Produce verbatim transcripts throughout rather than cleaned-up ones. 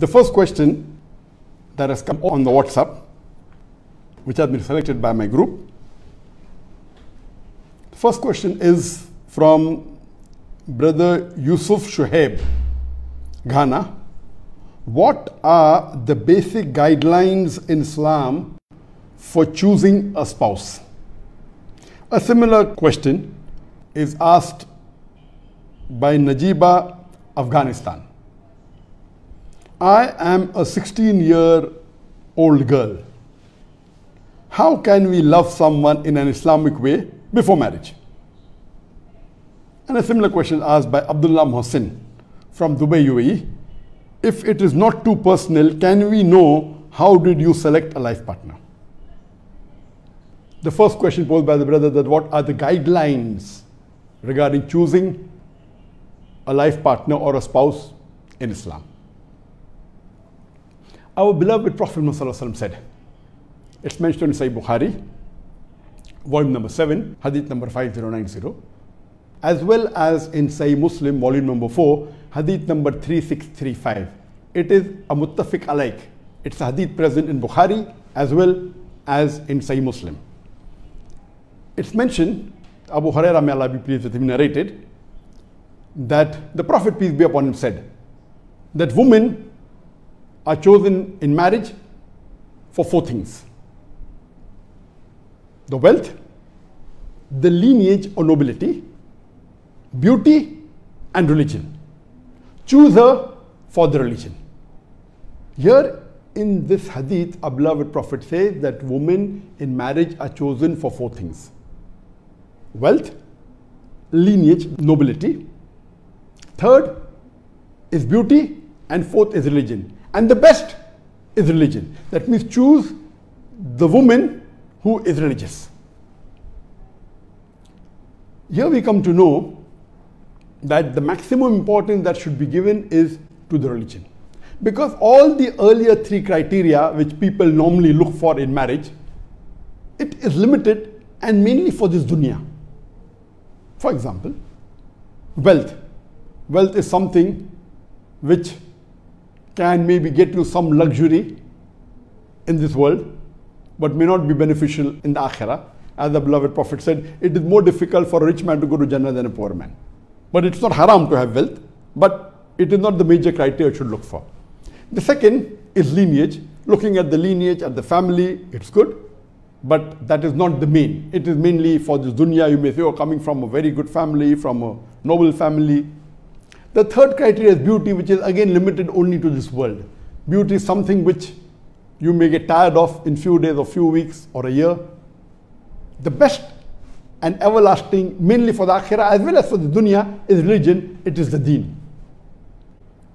The first question that has come on the WhatsApp, which has been selected by my group. The first question is from Brother Yusuf Shoheb, Ghana. What are the basic guidelines in Islam for choosing a spouse? A similar question is asked by Najiba, Afghanistan. I am a sixteen year old girl. How can we love someone in an Islamic way before marriage? And a similar question asked by Abdullah Mohsin from Dubai, U A E. If it is not too personal, can we know how did you select a life partner? The first question posed by the brother, that what are the guidelines regarding choosing a life partner or a spouse in Islam? Our beloved Prophet Muhammad said, it's mentioned in Sahih Bukhari, volume number seven, hadith number five zero nine zero, as well as in Sahih Muslim, volume number four, hadith number three six three five. It is a muttafiq alaik. It's a hadith present in Bukhari as well as in Sahih Muslim. It's mentioned, Abu Huraira, may Allah be pleased with him, narrated that the Prophet, peace be upon him, said that women are chosen in marriage for four things: the wealth, the lineage or nobility, beauty and religion. Choose her for the religion. Here in this hadith, our beloved Prophet says that women in marriage are chosen for four things: wealth, lineage, nobility. Third is beauty, and fourth is religion. And the best is religion. That means choose the woman who is religious. Here we come to know that the maximum importance that should be given is to the religion. Because all the earlier three criteria which people normally look for in marriage, it is limited and mainly for this dunya. For example, wealth. Wealth is something which can maybe get you some luxury in this world, but may not be beneficial in the akhirah. As the beloved Prophet said, it is more difficult for a rich man to go to Jannah than a poor man. But it's not haram to have wealth, but it is not the major criteria you should look for. The second is lineage. Looking at the lineage, at the family, it's good, but that is not the main. It is mainly for this dunya. You may say, oh, coming from a very good family, from a noble family. The third criteria is beauty, which is again limited only to this world. Beauty is something which you may get tired of in few days or few weeks or a year. The best and everlasting, mainly for the akhirah as well as for the dunya, is religion. It is the deen.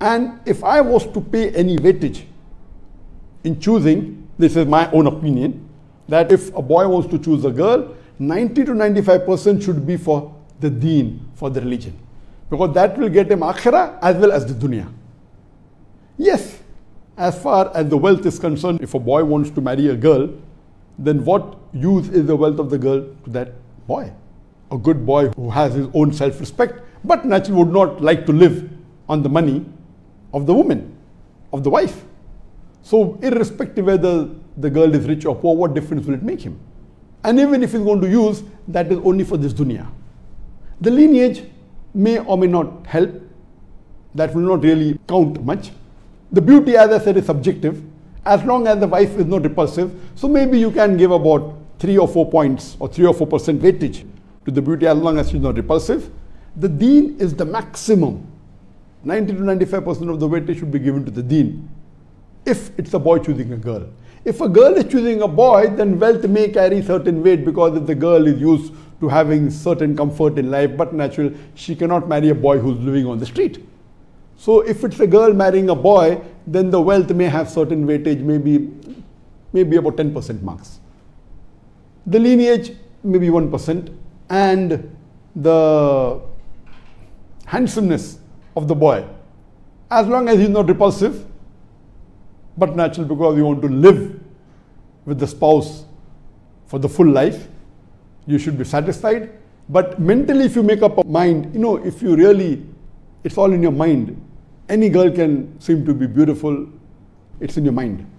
And if I was to pay any weightage in choosing, this is my own opinion, that if a boy wants to choose a girl, ninety to ninety-five percent should be for the deen, for the religion. Because that will get him akhirah as well as the dunya. Yes, as far as the wealth is concerned, if a boy wants to marry a girl, then what use is the wealth of the girl to that boy? A good boy who has his own self-respect, but naturally would not like to live on the money of the woman, of the wife. So irrespective whether the girl is rich or poor, what difference will it make him? And even if he's going to use, that is only for this dunya. The lineage may or may not help. That will not really count much. The beauty, as I said, is subjective, as long as the wife is not repulsive. So maybe you can give about three or four points or three or four percent weightage to the beauty as long as she's not repulsive. The deen is the maximum. ninety to ninety-five percent of the weightage should be given to the deen, if it's a boy choosing a girl. If a girl is choosing a boy, then wealth may carry certain weight, because if the girl is used to having certain comfort in life, but naturally she cannot marry a boy who's living on the street. So if it's a girl marrying a boy, then the wealth may have certain weightage, maybe, maybe about ten percent marks. The lineage, maybe one percent, and the handsomeness of the boy, as long as he's not repulsive, but natural, because you want to live with the spouse for the full life, you should be satisfied. But mentally, if you make up a mind, you know, if you really, it's all in your mind, any girl can seem to be beautiful. It's in your mind.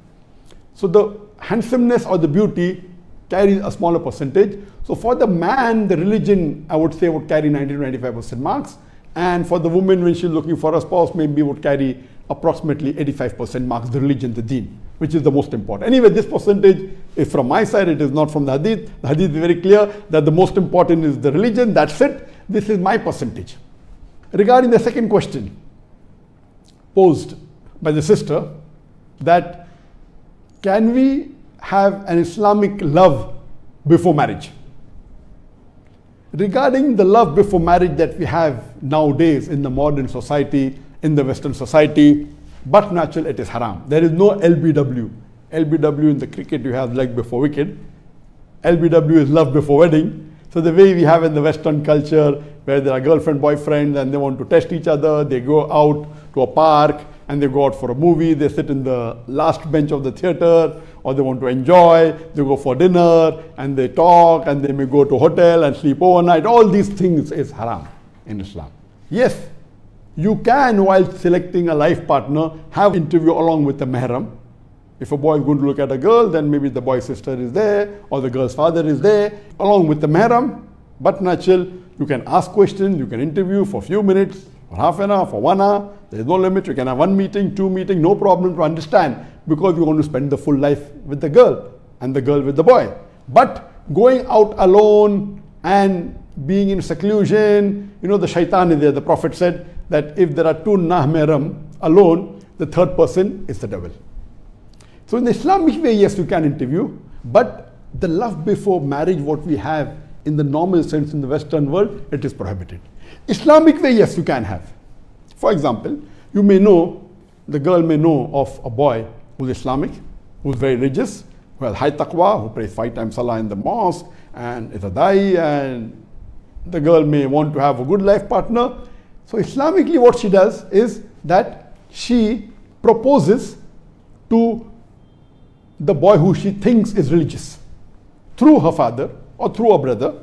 So the handsomeness or the beauty carries a smaller percentage. So for the man, the religion, I would say, would carry ninety to ninety-five percent marks. And for the woman, when she's looking for a spouse, maybe would carry approximately eighty-five percent marks, the religion, the deen, which is the most important. Anyway, this percentage is from my side, it is not from the hadith. The hadith is very clear that the most important is the religion, that's it. This is my percentage. Regarding the second question posed by the sister, that can we have an Islamic love before marriage? Regarding the love before marriage that we have nowadays in the modern society, in the Western society, but natural, it is haram. There is no L B W. L B W in the cricket, you have leg before wicket. L B W is love before wedding. So the way we have in the Western culture, where there are girlfriend, boyfriend, and they want to test each other, they go out to a park, and they go out for a movie, they sit in the last bench of the theater, or they want to enjoy, they go for dinner, and they talk, and they may go to a hotel and sleep overnight. All these things is haram in Islam. Yes, you can, while selecting a life partner, have an interview along with the mahram. If a boy is going to look at a girl, then maybe the boy's sister is there, or the girl's father is there, along with the mahram. But natural, you can ask questions, you can interview for a few minutes, for half an hour, for one hour. There is no limit. You can have one meeting, two meetings, no problem to understand, because you want to spend the full life with the girl and the girl with the boy. But going out alone and being in seclusion, you know, the shaitan is there. The Prophet said that if there are two nahmeram alone, the third person is the devil. So in the Islamic way, yes, you can interview, but the love before marriage, what we have in the normal sense in the Western world, it is prohibited. Islamic way, yes, you can have. For example, you may know, the girl may know of a boy who's Islamic, who's very religious, who has high taqwa, who prays five times salah in the mosque, and is a da'i, and the girl may want to have a good life partner. So Islamically, what she does is that she proposes to the boy who she thinks is religious, through her father or through her brother,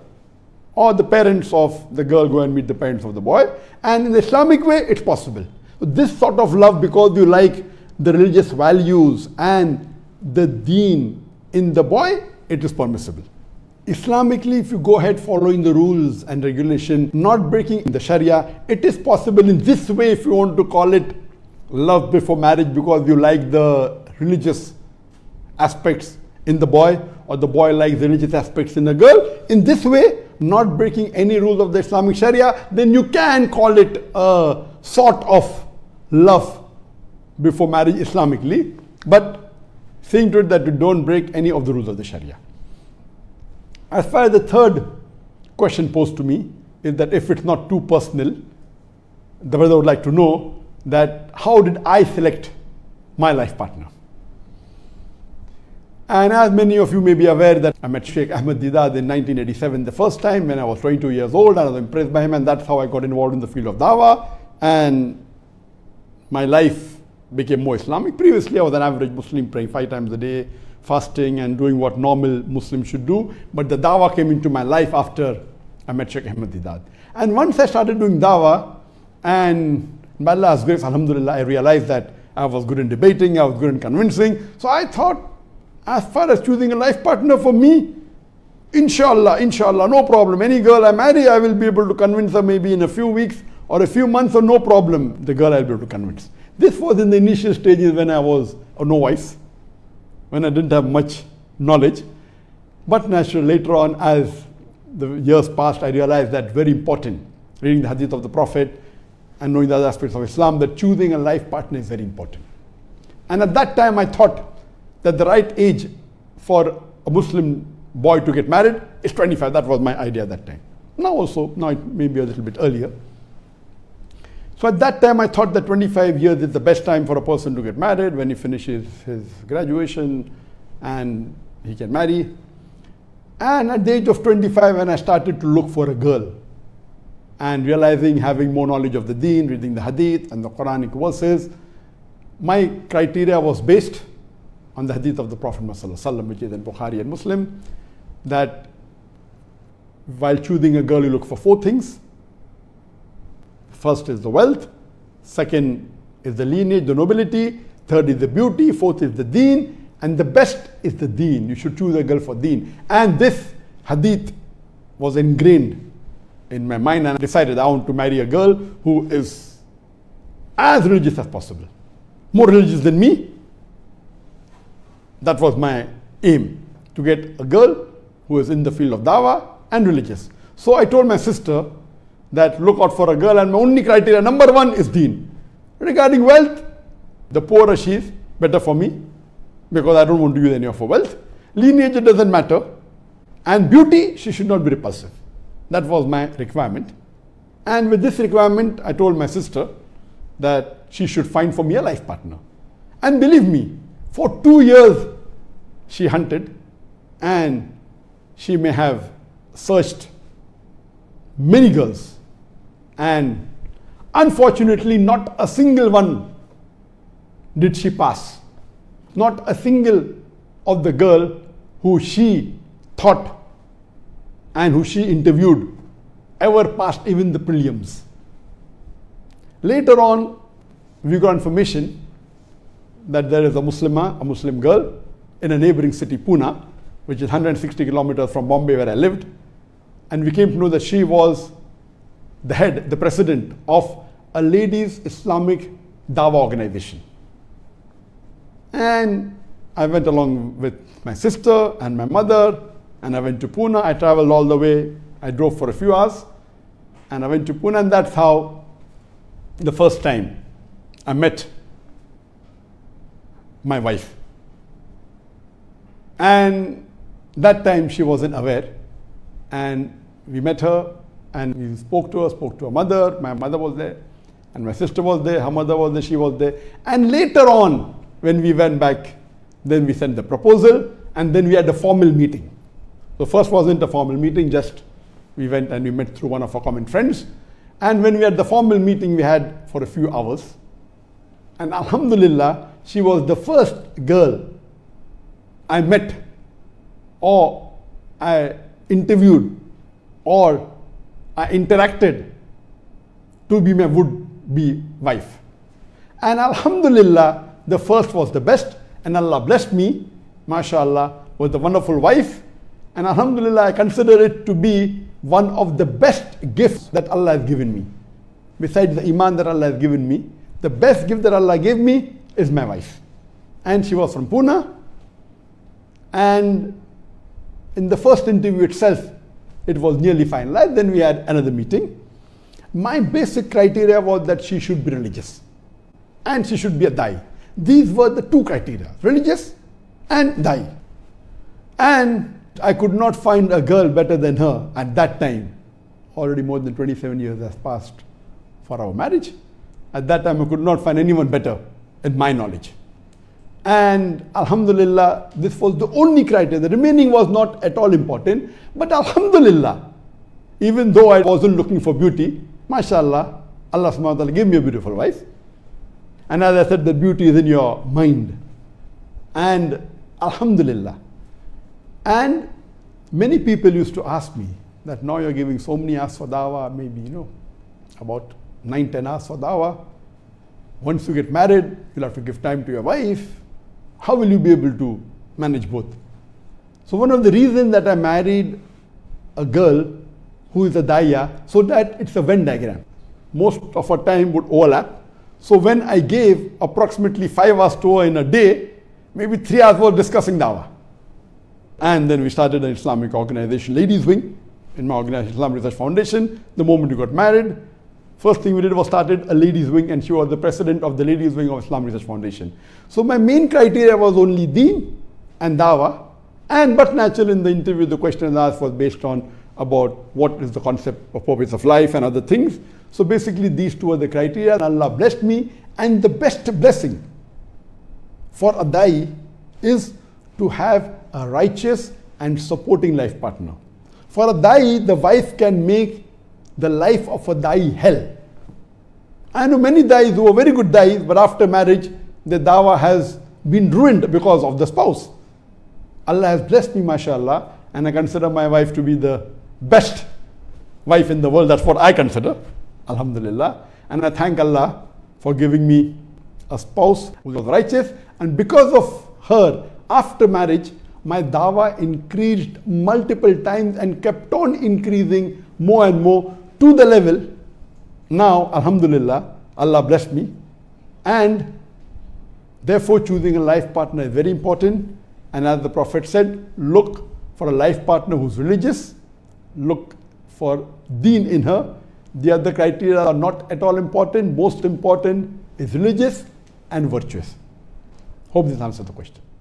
or the parents of the girl go and meet the parents of the boy. And in the Islamic way, it's possible. So this sort of love, because you like the religious values and the deen in the boy, it is permissible. Islamically, if you go ahead following the rules and regulation, not breaking the Sharia, it is possible in this way, if you want to call it love before marriage, because you like the religious aspects in the boy, or the boy likes the religious aspects in the girl. In this way, not breaking any rules of the Islamic Sharia, then you can call it a sort of love before marriage Islamically, but seeing to it that you don't break any of the rules of the Sharia. As far as the third question posed to me is that if it's not too personal, the brother would like to know that how did I select my life partner? And as many of you may be aware, that I met Sheikh Ahmed Didad in nineteen eighty-seven the first time when I was twenty-two years old. I was impressed by him, and that's how I got involved in the field of dawah, and my life became more Islamic. Previously, I was an average Muslim praying five times a day, fasting and doing what normal Muslims should do. But the dawah came into my life after I met Sheikh Ahmed Didad. And once I started doing dawah, and by Allah's grace, alhamdulillah, I realized that I was good in debating, I was good in convincing. So I thought, as far as choosing a life partner for me, inshallah, inshallah, no problem. Any girl I marry, I will be able to convince her maybe in a few weeks or a few months, or no problem, the girl I'll be able to convince. This was in the initial stages when I was a novice, when I didn't have much knowledge. But naturally, later on, as the years passed, I realized that very important, reading the hadith of the Prophet and knowing the other aspects of Islam, that choosing a life partner is very important. And at that time, I thought that the right age for a Muslim boy to get married is twenty-five. That was my idea at that time. Now also, now it may be a little bit earlier. So at that time I thought that twenty-five years is the best time for a person to get married, when he finishes his graduation and he can marry. And at the age of twenty-five, when I started to look for a girl and realizing, having more knowledge of the deen, reading the hadith and the Quranic verses, my criteria was based on the hadith of the Prophet Muhammad, which is in Bukhari and Muslim, that while choosing a girl, you look for four things. First is the wealth, second is the lineage, the nobility. Third is the beauty. Fourth is the deen. And the best is the deen. You should choose a girl for deen. And this hadith was ingrained in my mind, and I decided I want to marry a girl who is as religious as possible. More religious than me. That was my aim, to get a girl who is in the field of dawah and religious. So I told my sister that look out for a girl, and my only criteria, number one, is deen. Regarding wealth, the poorer she is, better for me, because I don't want to use any of her wealth. Lineage, it doesn't matter. And beauty, she should not be repulsive. That was my requirement. And with this requirement, I told my sister that she should find for me a life partner. And believe me, for two years she hunted, and she may have searched many girls, and unfortunately not a single one did she pass. Not a single of the girl who she thought and who she interviewed ever passed even the prelims. Later on, we got information that there is a Muslimah, a Muslim girl in a neighboring city, Pune, which is one hundred sixty kilometers from Bombay, where I lived. And we came to know that she was the head, the president of a ladies' Islamic dawah organization. And I went along with my sister and my mother, and I went to Pune. I traveled all the way. I drove for a few hours, and I went to Pune, and that's how the first time I met my wife. And that time she wasn't aware, and we met her, and we spoke to her, spoke to her mother. My mother was there, and my sister was there, her mother was there, she was there. And later on, when we went back, then we sent the proposal, and then we had a formal meeting. So first wasn't a formal meeting, just we went and we met through one of our common friends. And when we had the formal meeting, we had for a few hours. And alhamdulillah, she was the first girl I met or I interviewed or I interacted to be my would-be wife. And alhamdulillah, the first was the best, and Allah blessed me, mashallah, with a wonderful wife. And alhamdulillah, I consider it to be one of the best gifts that Allah has given me. Besides the iman that Allah has given me, the best gift that Allah gave me is my wife. And she was from Pune. And in the first interview itself, it was nearly finalized. Then we had another meeting. My basic criteria was that she should be religious, and she should be a dai. These were the two criteria, religious and dai. And I could not find a girl better than her at that time. Already more than twenty-seven years has passed for our marriage. At that time, I could not find anyone better in my knowledge. And alhamdulillah, this was the only criteria. The remaining was not at all important. But alhamdulillah, even though I wasn't looking for beauty, mashallah, Allah subhanahu wa ta'ala gave me a beautiful wife. And as I said, the beauty is in your mind. And alhamdulillah. And many people used to ask me that now you're giving so many hours for dawah, maybe, you know, about nine, ten hours for dawah. Once you get married, you'll have to give time to your wife. How will you be able to manage both? So one of the reasons that I married a girl who is a daiya, so that it's a Venn diagram. Most of her time would overlap. So when I gave approximately five hours to her in a day, maybe three hours were discussing dawah. And then we started an Islamic organization, ladies wing, in my organization, Islamic Research Foundation. The moment we got married, first thing we did was started a ladies wing, and she was the president of the ladies wing of Islamic Research Foundation. So my main criteria was only deen and dawah. And but naturally in the interview, the question asked was based on about what is the concept of purpose of life and other things. So basically these two are the criteria. Allah blessed me, and the best blessing for a dai is to have a righteous and supporting life partner. For a dai, the wife can make the life of a dai hell. I know many dais who are very good dais, but after marriage, the dawah has been ruined because of the spouse. Allah has blessed me, mashallah, and I consider my wife to be the best wife in the world. That's what I consider. Alhamdulillah. And I thank Allah for giving me a spouse who was righteous, and because of her, after marriage, my dawah increased multiple times and kept on increasing more and more to the level. Now, alhamdulillah, Allah blessed me. And therefore, choosing a life partner is very important. And as the Prophet said, look for a life partner who's religious, look for deen in her. The other criteria are not at all important. Most important is religious and virtuous. Hope this answers the question.